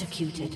executed.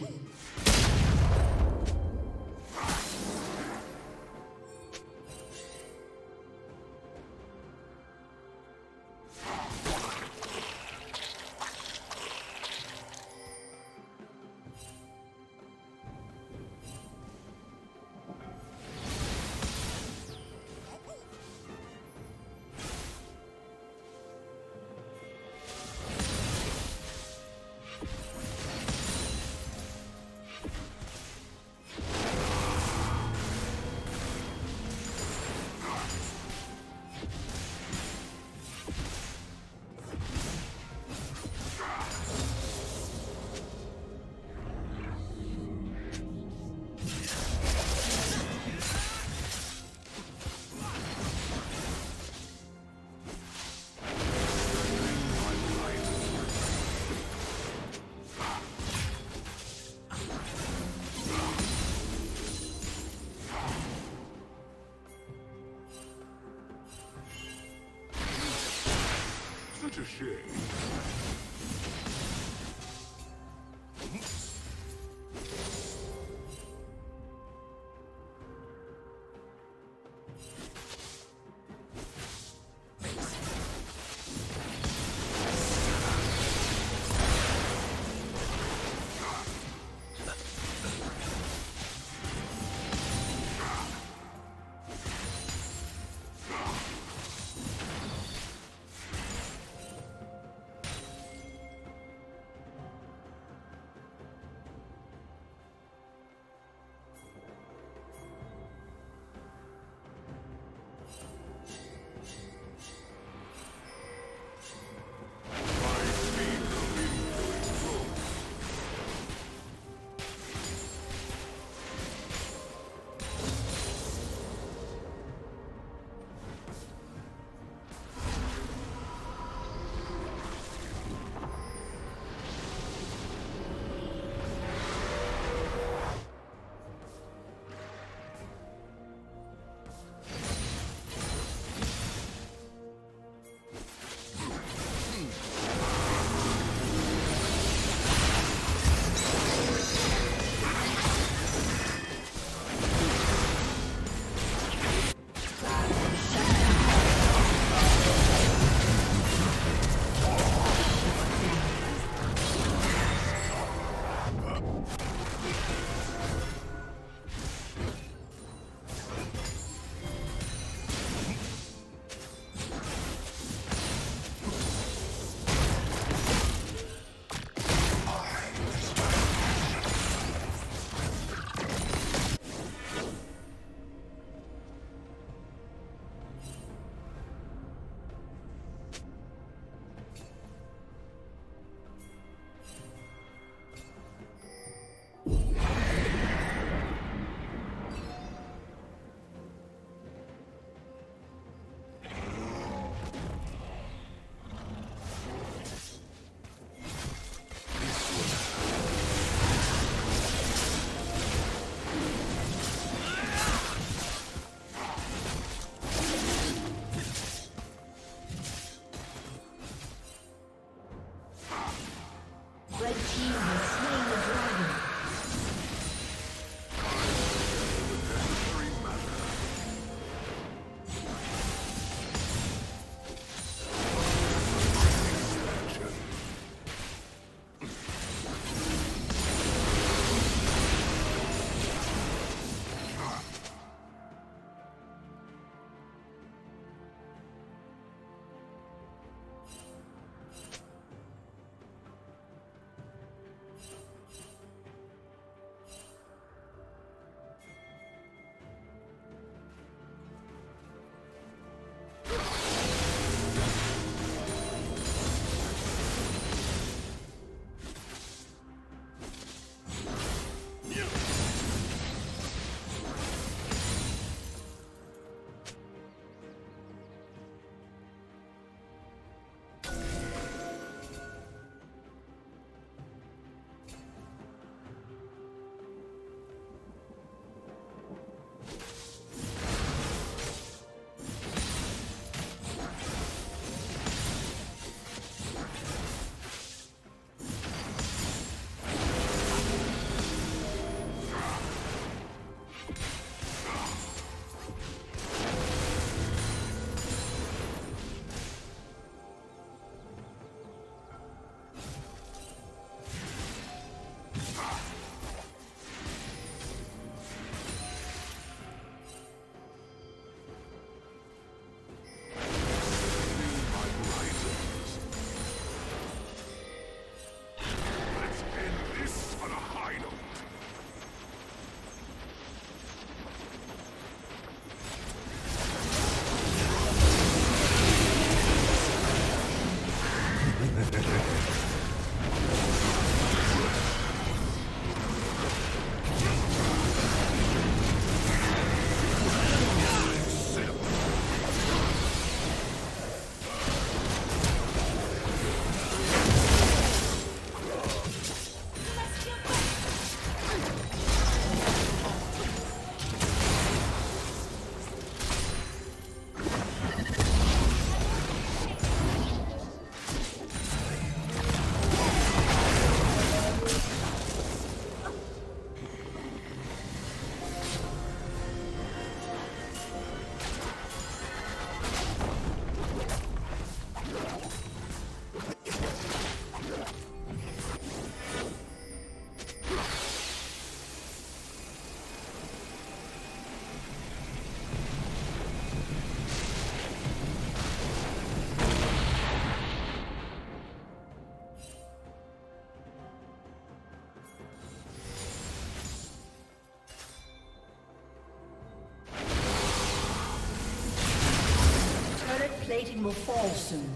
rating will fall soon.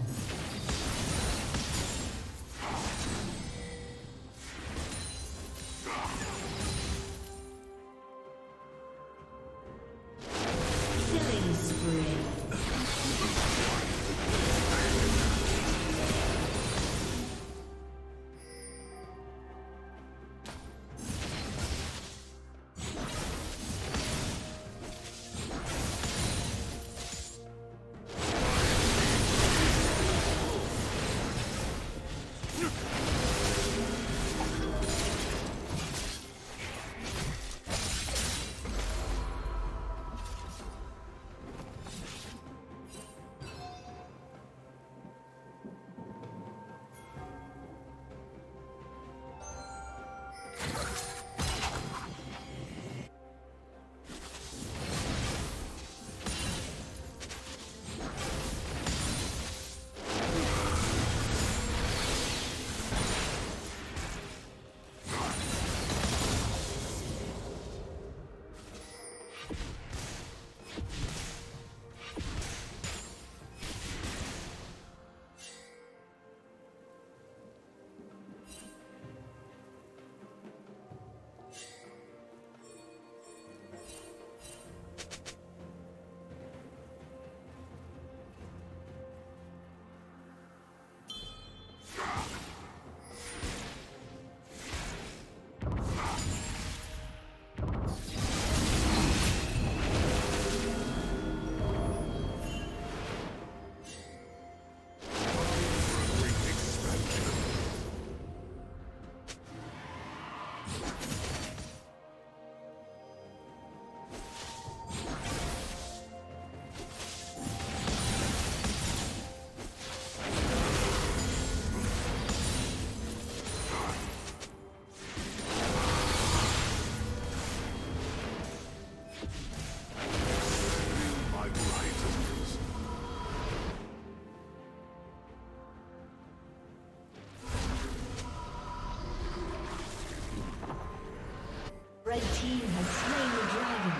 Red team has slain the dragon.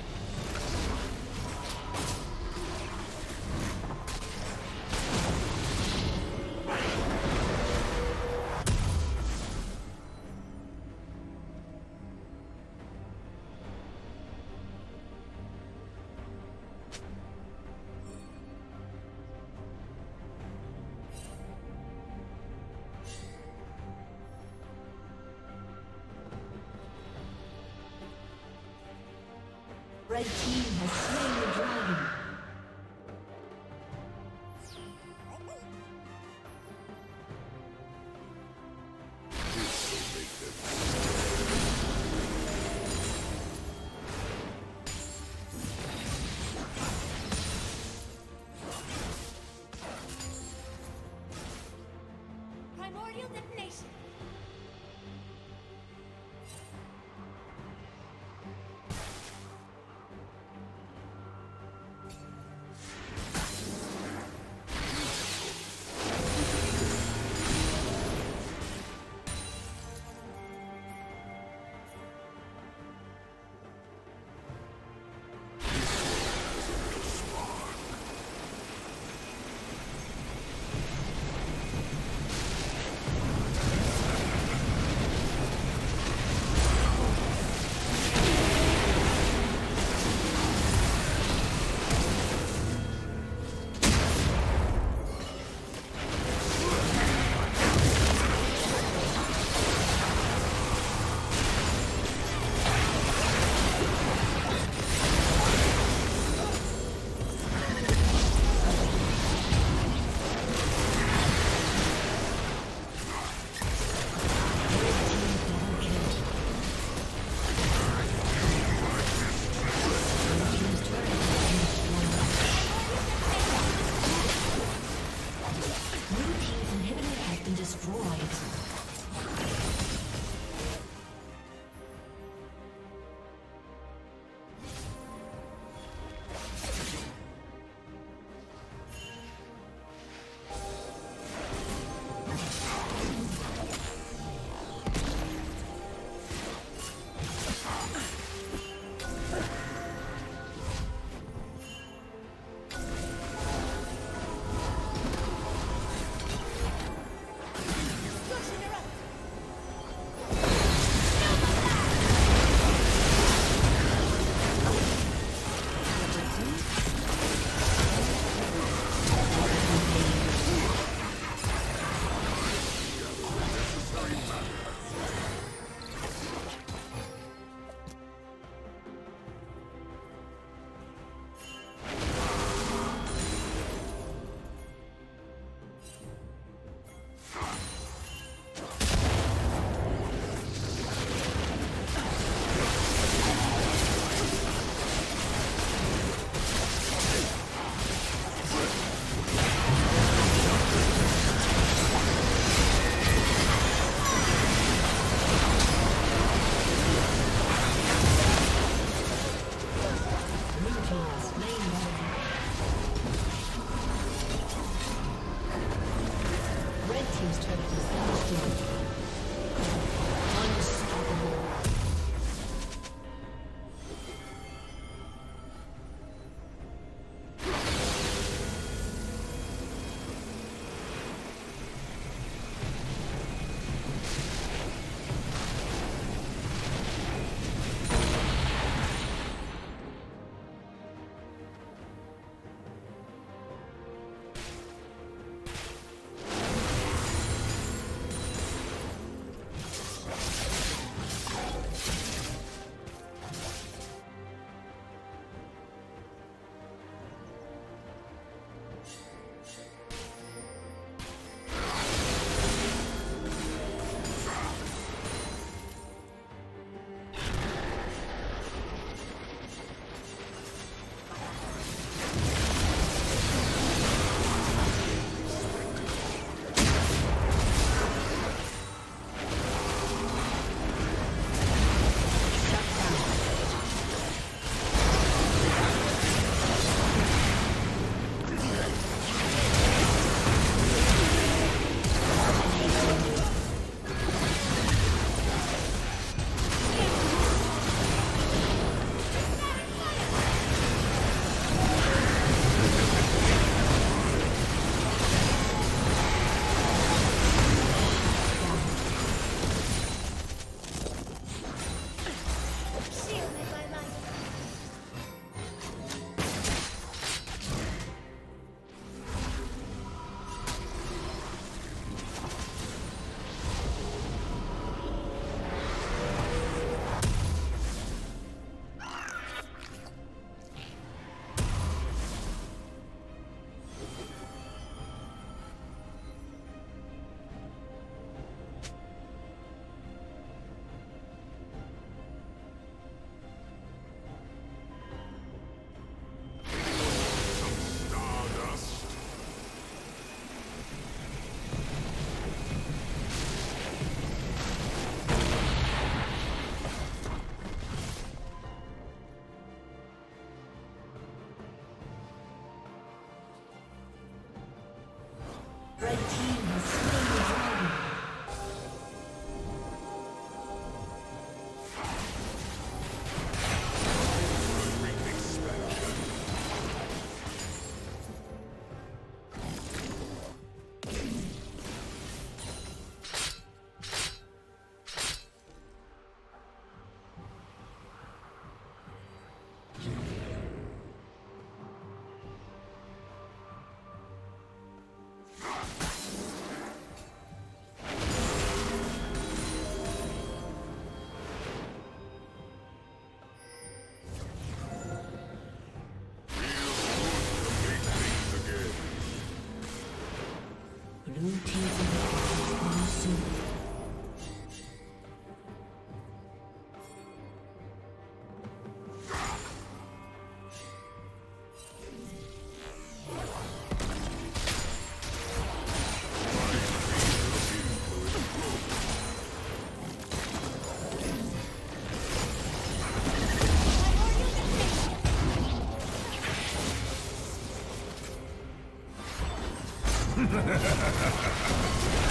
Red team has slain the dragon. Ha ha ha ha ha ha!